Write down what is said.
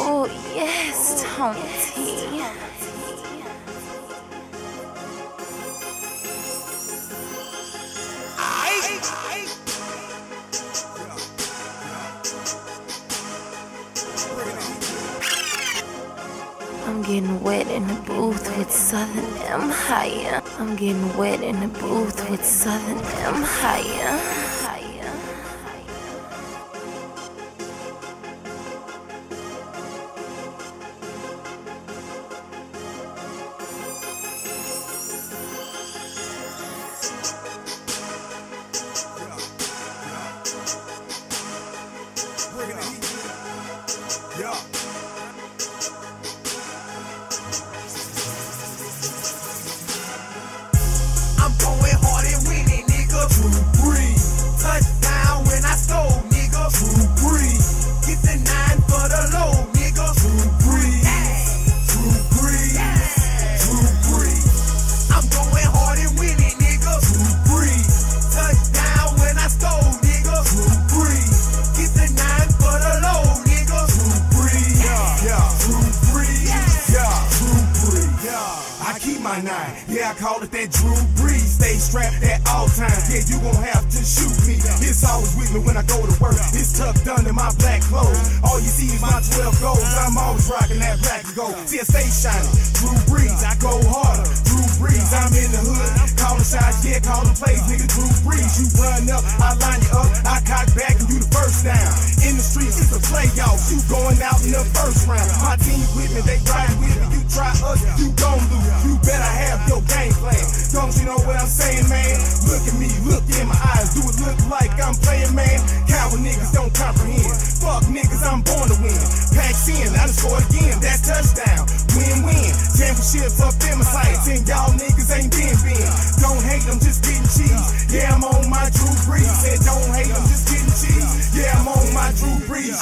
Oh, yes, Tommy. I'm getting wet in the booth with Southern Empire. I'm getting wet in the booth with Southern Empire. Yeah, I call it that Drew Brees. Stay strapped at all times. Yeah, you gon' have to shoot me. It's always with me when I go to work. It's tucked under my black clothes. All you see is my 12 goals. I'm always rocking that black and gold. CSA shining. Drew Brees, I go harder. Drew Brees, I'm in the hood. Call the shots, yeah, call the plays, nigga. Drew Brees, you run up, I line you up, I cock back and you the first down. In the streets, it's a playoff. You going out in the first round. My team with me, they ride with me. You try us, you gon' lose. You better have your game plan. Don't you know what I'm saying, man? Look at me, look in my eyes. Do it look like I'm playing, man? Coward niggas don't comprehend. Fuck niggas, I'm born to win. Packed in, I just scored again. That touchdown, win-win. Championships up in my sights, and y'all niggas ain't been. Don't hate, I'm just getting cheese. Yeah, I'm on my Drew Brees. Said don't hate, I'm just getting cheese. Yeah, I'm on my Drew Brees.